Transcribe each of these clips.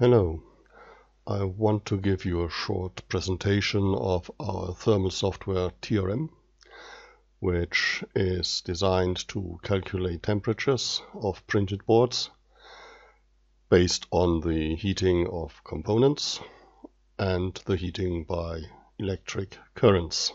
Hello, I want to give you a short presentation of our thermal software TRM, which is designed to calculate temperatures of printed boards based on the heating of components and the heating by electric currents.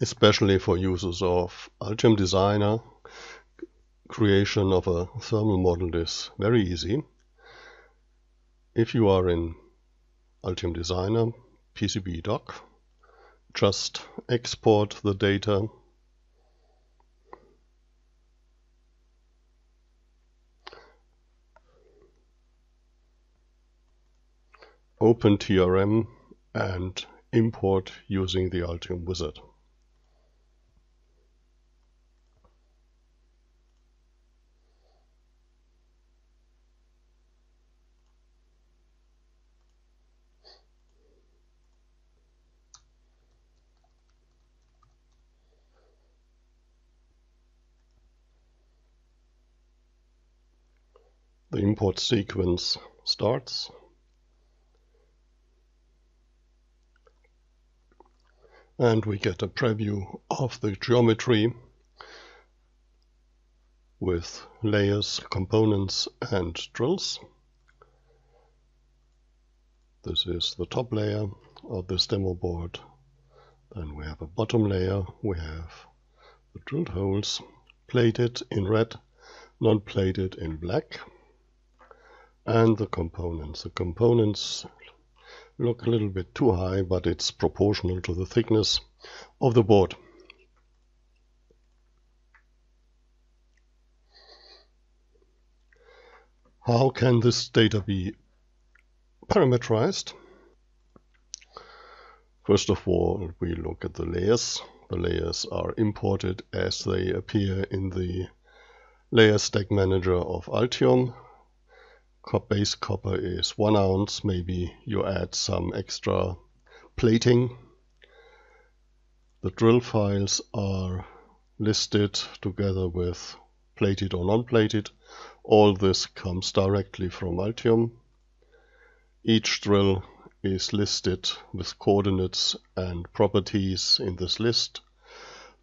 Especially for users of Altium Designer, creation of a thermal model is very easy. If you are in Altium Designer PCB doc, just export the data . Open TRM and import using the Altium Wizard. The import sequence starts. And we get a preview of the geometry with layers, components, and drills. This is the top layer of this demo board. Then we have a bottom layer. We have the drilled holes, plated in red, non-plated in black. And the components. The components look a little bit too high, but it's proportional to the thickness of the board. How can this data be parameterized? First of all, we look at the layers. The layers are imported as they appear in the layer stack manager of Altium. Base copper is 1 ounce. Maybe you add some extra plating. The drill files are listed together with plated or non-plated. All this comes directly from Altium. Each drill is listed with coordinates and properties in this list.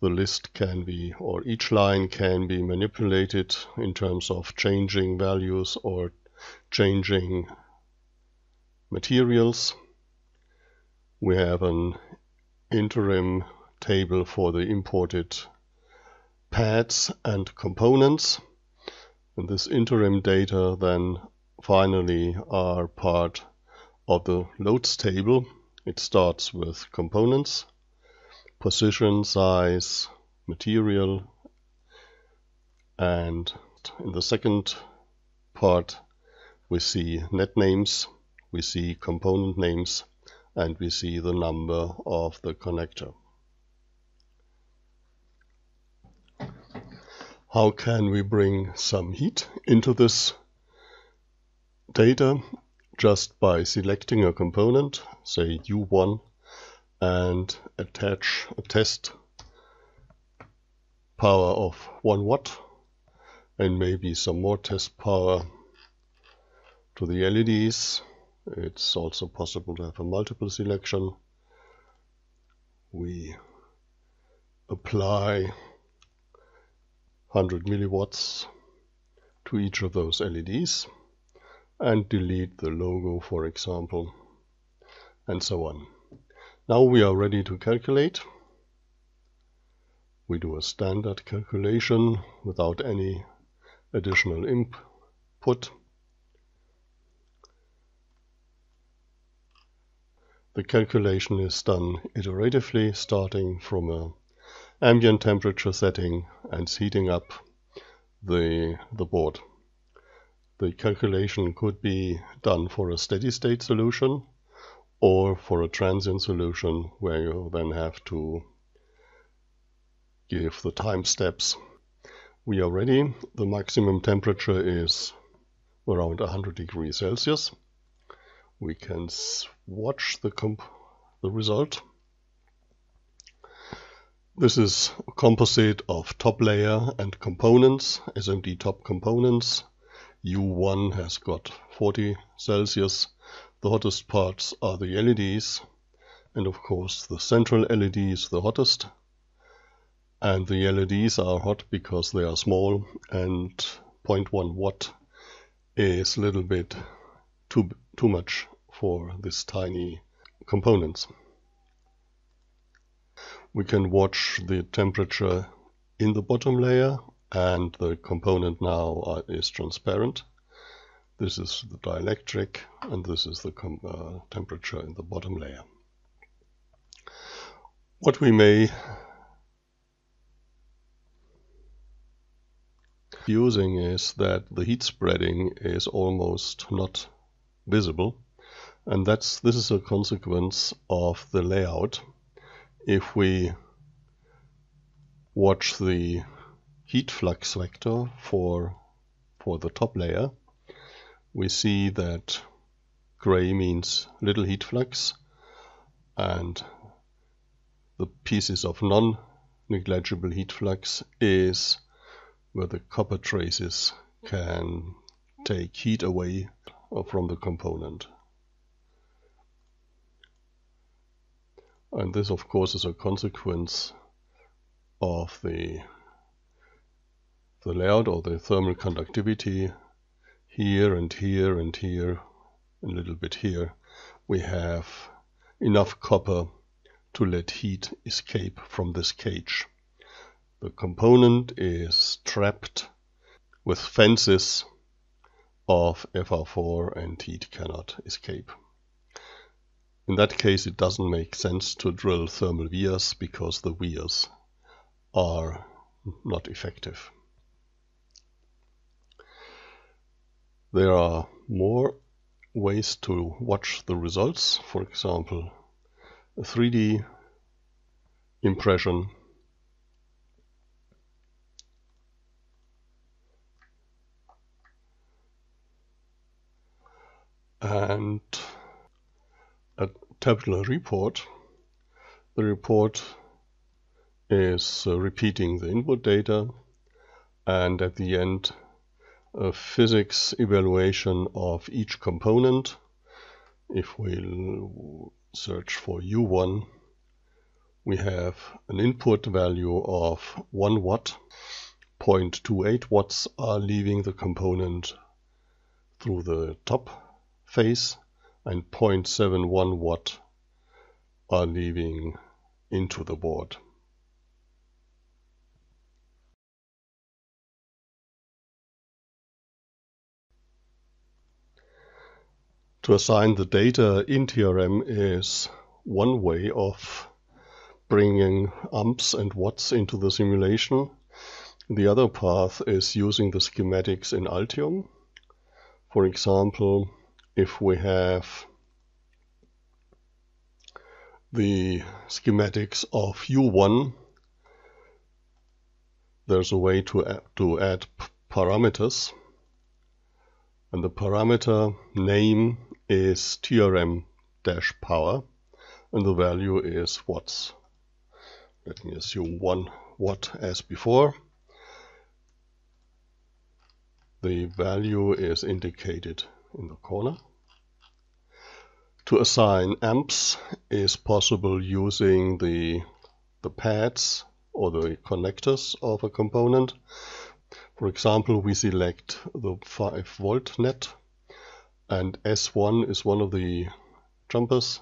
The list can be, or each line can be manipulated in terms of changing values or changing materials. We have an interim table for the imported pads and components, and this interim data then finally are part of the loads table. It starts with components, position, size, material, and in the second part we see net names, we see component names, and we see the number of the connector. How can we bring some heat into this data? Just by selecting a component, say U1, and attach a test power of 1 watt and maybe some more test power to the LEDs. It's also possible to have a multiple selection. We apply 100 milliwatts to each of those LEDs and delete the logo, for example, and so on. Now we are ready to calculate. We do a standard calculation without any additional input. The calculation is done iteratively, starting from an ambient temperature setting and heating up the board. The calculation could be done for a steady state solution or for a transient solution, where you then have to give the time steps. we are ready. The maximum temperature is around 100 degrees Celsius. We can watch the result. This is a composite of top layer and components, SMD top components. U1 has got 40 Celsius. The hottest parts are the LEDs, and of course the central LED is the hottest. And the LEDs are hot because they are small, and 0.1 watt is a little bit too much for these tiny components. We can watch the temperature in the bottom layer, and the component now is transparent. This is the dielectric, and this is the temperature in the bottom layer. What we may be using is that the heat spreading is almost not visible, and this is a consequence of the layout. If we watch the heat flux vector for the top layer, we see that gray means little heat flux, and the pieces of non-negligible heat flux is where the copper traces can take heat away from the component. And this, of course, is a consequence of the layout or the thermal conductivity. Here and here and here, and a little bit here, we have enough copper to let heat escape from this cage. The component is trapped with fences of FR4, and heat cannot escape. In that case, it doesn't make sense to drill thermal vias because the vias are not effective. There are more ways to watch the results. For example, a 3D impression. And a tabular report. The report is repeating the input data, and at the end a physics evaluation of each component. If we search for U1, we have an input value of 1 watt. 0.28 watts are leaving the component through the top face, and 0.71 watt are leaving into the board. To assign the data in TRM is one way of bringing amps and watts into the simulation. The other path is using the schematics in Altium. For example, if we have the schematics of U1, there's a way to add parameters, and the parameter name is TRM-Power, and the value is watts. Let me assume 1 watt as before. The value is indicated in the corner. To assign amps is possible using the pads or the connectors of a component. For example, we select the 5-volt net, and S1 is one of the jumpers,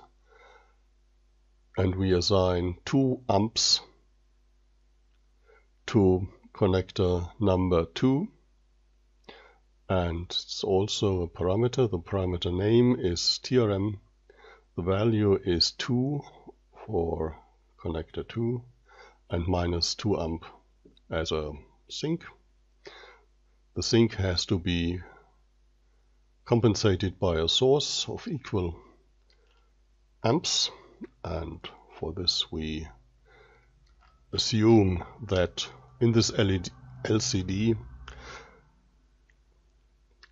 and we assign 2 amps to connector number 2, and it's also a parameter. The parameter name is TRM. The value is 2 for connector 2, and minus 2 amp as a sink. The sink has to be compensated by a source of equal amps, and for this we assume that in this LED LCD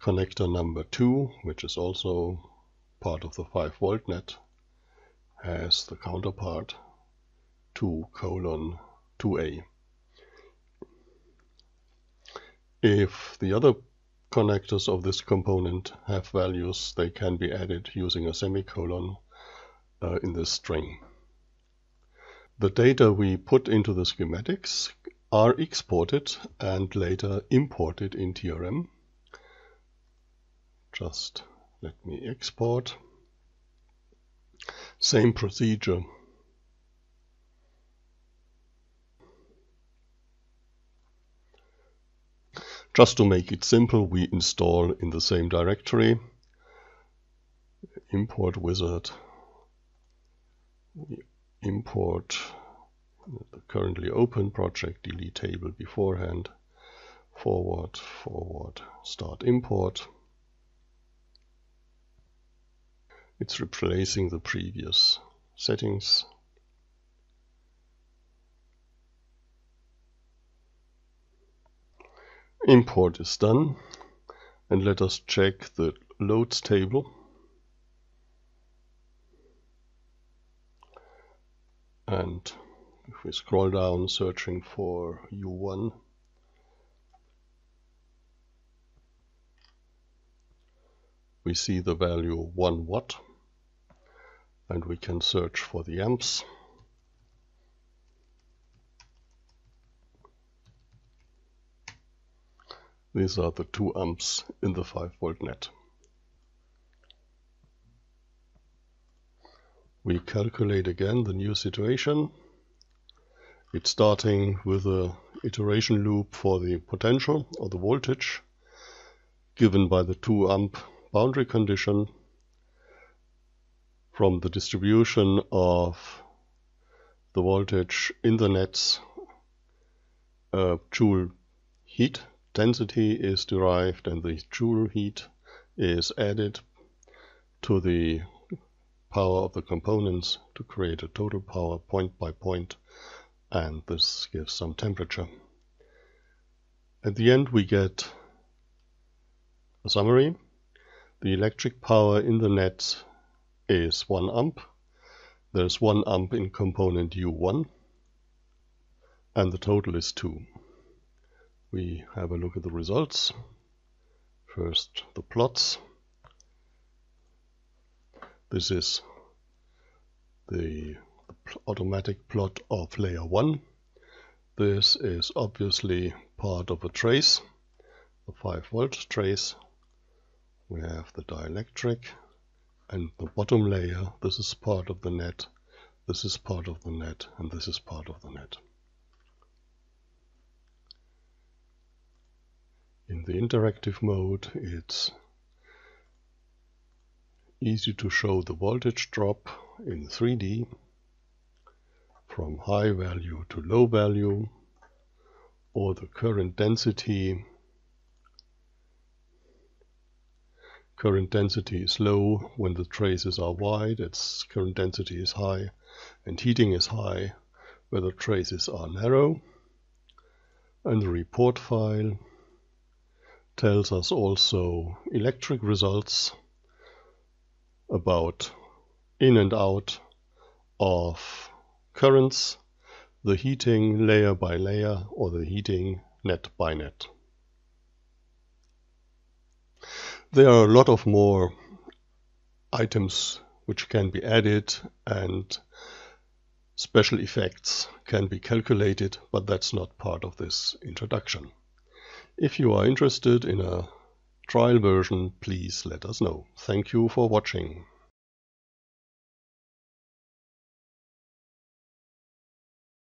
connector number 2, which is also part of the 5-volt net, has the counterpart 2:2A. If the other connectors of this component have values, they can be added using a semicolon in this string. The data we put into the schematics are exported and later imported in TRM. Just let me export. Same procedure. Just to make it simple, we install in the same directory, import wizard, we import the currently open project, delete table beforehand, forward, forward, start import. It's replacing the previous settings. Import is done, and let us check the loads table. And if we scroll down, searching for U1, we see the value 1 watt, and we can search for the amps. These are the 2 amps in the 5-volt net. We calculate again the new situation. It's starting with an iteration loop for the potential or the voltage given by the 2 amp boundary condition. From the distribution of the voltage in the nets, joule heat density is derived, and the joule heat is added to the power of the components to create a total power point by point, and this gives some temperature. At the end we get a summary. The electric power in the net is 1 amp. There's 1 amp in component U1, and the total is 2. We have a look at the results. First, the plots. This is the automatic plot of layer 1. This is obviously part of a trace, a 5-volt trace. We have the dielectric and the bottom layer. This is part of the net, this is part of the net, and this is part of the net. In the interactive mode, it's easy to show the voltage drop in 3D from high value to low value, or the current density. Current density is low when the traces are wide, its current density is high, and heating is high where the traces are narrow. And the report file tells us also electric results about in and out of currents, the heating layer by layer, or the heating net by net. There are a lot of more items which can be added, and special effects can be calculated, but that's not part of this introduction. If you are interested in a trial version, please let us know. Thank you for watching.